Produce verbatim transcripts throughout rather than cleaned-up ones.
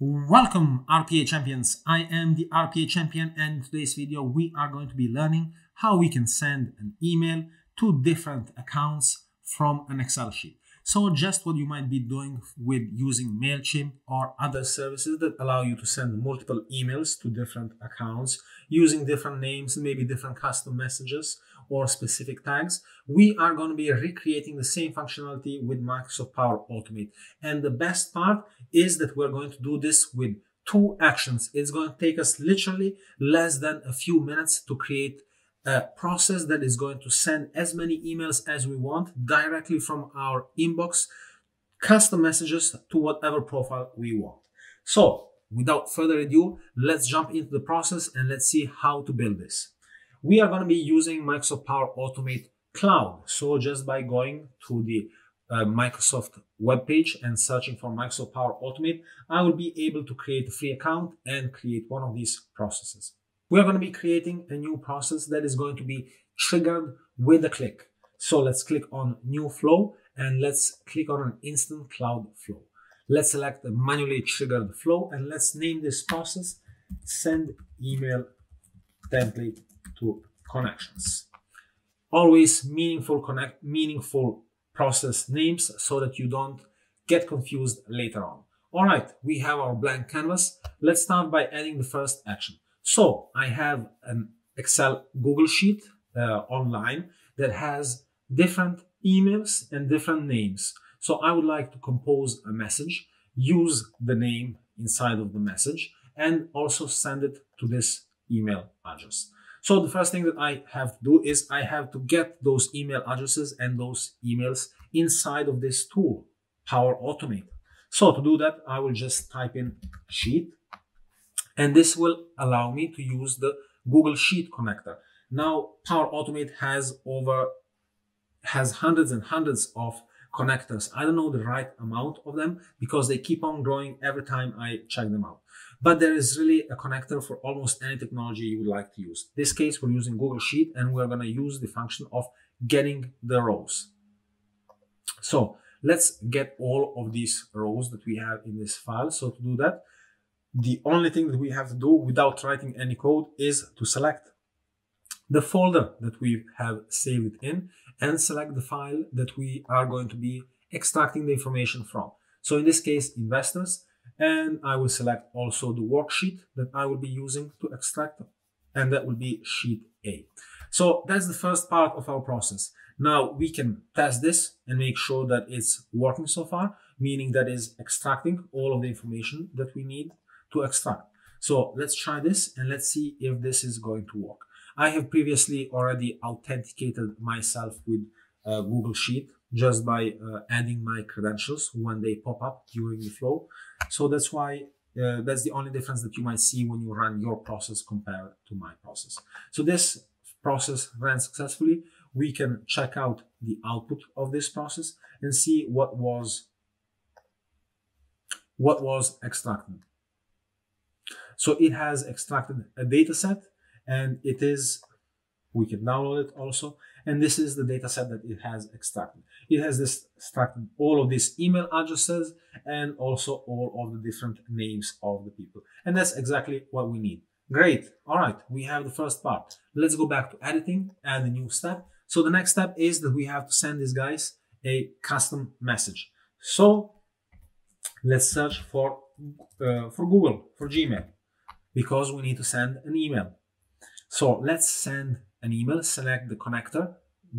Welcome R P A Champions, I am the R P A Champion, and in today's video we are going to be learning how we can send an email to different accounts from an Excel sheet. So just what you might be doing with using MailChimp or other services that allow you to send multiple emails to different accounts using different names, maybe different custom messages or specific tags. We are going to be recreating the same functionality with Microsoft Power Automate. And the best part is that we're going to do this with two actions. It's going to take us literally less than a few minutes to create a process that is going to send as many emails as we want directly from our inbox, custom messages to whatever profile we want. So without further ado, let's jump into the process and let's see how to build this. We are going to be using Microsoft Power Automate Cloud. So just by going to the uh, Microsoft webpage and searching for Microsoft Power Automate, I will be able to create a free account and create one of these processes. We are going to be creating a new process that is going to be triggered with a click. So let's click on New Flow and let's click on an Instant Cloud Flow. Let's select the manually triggered flow and let's name this process Send Email Template to Connections. Always meaningful connect meaningful process names so that you don't get confused later on. All right, we have our blank canvas. Let's start by adding the first action. So I have an Excel Google Sheet uh, online that has different emails and different names. So I would like to compose a message, use the name inside of the message, and also send it to this email address. So the first thing that I have to do is I have to get those email addresses and those emails inside of this tool, Power Automate. So to do that, I will just type in sheet, and this will allow me to use the Google Sheet connector. Now, Power Automate has over, has hundreds and hundreds of connectors. I don't know the right amount of them because they keep on growing every time I check them out. But there is really a connector for almost any technology you would like to use. In this case, we're using Google Sheet and we're going to use the function of getting the rows. So let's get all of these rows that we have in this file. So to do that, the only thing that we have to do without writing any code is to select the folder that we have saved it in and select the file that we are going to be extracting the information from. So in this case, investors, and I will select also the worksheet that I will be using to extract them, and that will be sheet A. So that's the first part of our process. Now we can test this and make sure that it's working so far, meaning that is extracting all of the information that we need to extract. So let's try this and let's see if this is going to work. I have previously already authenticated myself with uh, Google Sheet just by uh, adding my credentials when they pop up during the flow. So that's why, uh, that's the only difference that you might see when you run your process compared to my process. So this process ran successfully. We can check out the output of this process and see what was, what was extracted. So it has extracted a data set. And it is, we can download it also. And this is the data set that it has extracted. It has extracted all of these email addresses and also all of the different names of the people. And that's exactly what we need. Great. All right, we have the first part. Let's go back to editing, add a new step. So the next step is that we have to send these guys a custom message. So let's search for, uh, for Google, for Gmail, because we need to send an email. So let's send an email, select the connector,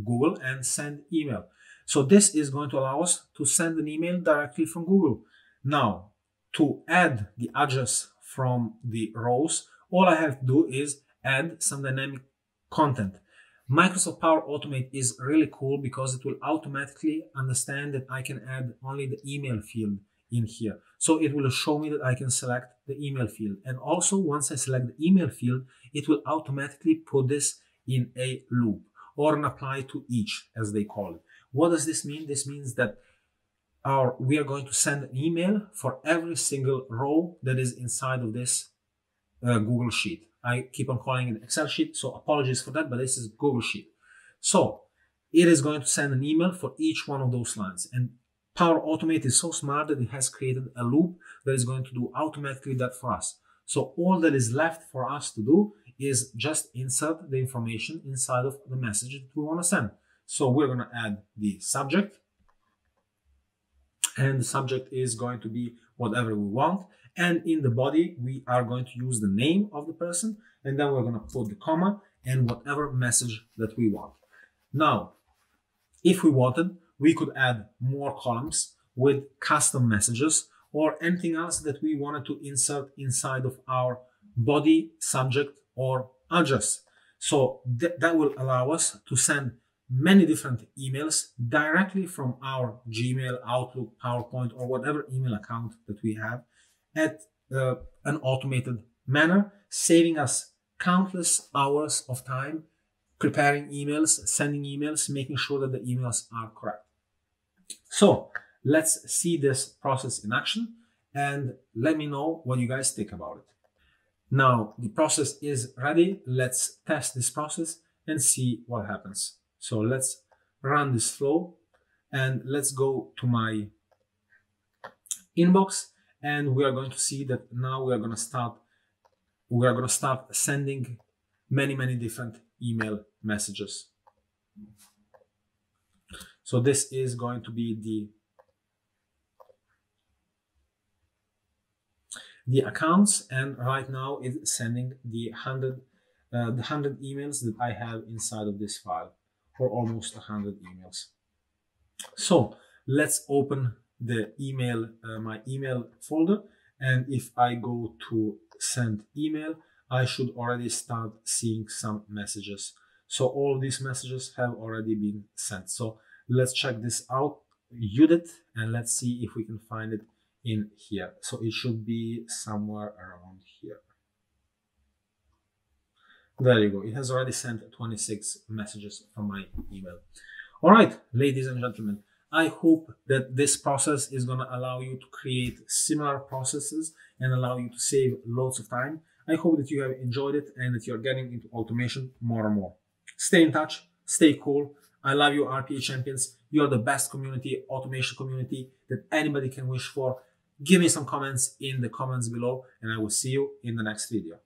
Google, and send email. So this is going to allow us to send an email directly from Google. Now, to add the address from the rows, all I have to do is add some dynamic content. Microsoft Power Automate is really cool because it will automatically understand that I can add only the email field in here. So it will show me that I can select the email field. And also once I select the email field, it will automatically put this in a loop or an apply to each, as they call it. What does this mean? This means that our, we are going to send an email for every single row that is inside of this uh, Google Sheet. I keep on calling it Excel sheet, so apologies for that, but this is Google Sheet. So it is going to send an email for each one of those lines. And Power Automate is so smart that it has created a loop that is going to do automatically that for us. So all that is left for us to do is just insert the information inside of the message that we want to send. So we're going to add the subject, and the subject is going to be whatever we want. And in the body, we are going to use the name of the person, and then we're going to put the comma and whatever message that we want. Now, if we wanted, we could add more columns with custom messages or anything else that we wanted to insert inside of our body, subject, or address. So th- that will allow us to send many different emails directly from our Gmail, Outlook, PowerPoint, or whatever email account that we have at uh, an automated manner, saving us countless hours of time preparing emails, sending emails, making sure that the emails are correct. So let's see this process in action and let me know what you guys think about it. Now the process is ready. Let's test this process and see what happens. So let's run this flow and let's go to my inbox, and we are going to see that now we are going to start we are going to start sending many, many different email messages. So this is going to be the the accounts, and right now it's sending the hundred uh, the hundred emails that I have inside of this file, or almost a hundred emails. So let's open the email uh, my email folder, and if I go to send email, I should already start seeing some messages. So all these messages have already been sent. So let's check this out, Judith, and let's see if we can find it in here. So it should be somewhere around here. There you go. It has already sent twenty-six messages from my email. All right, ladies and gentlemen, I hope that this process is going to allow you to create similar processes and allow you to save loads of time. I hope that you have enjoyed it and that you're getting into automation more and more. Stay in touch, stay cool. I love you, R P A champions. You're the best community, automation community that anybody can wish for. Give me some comments in the comments below, and I will see you in the next video.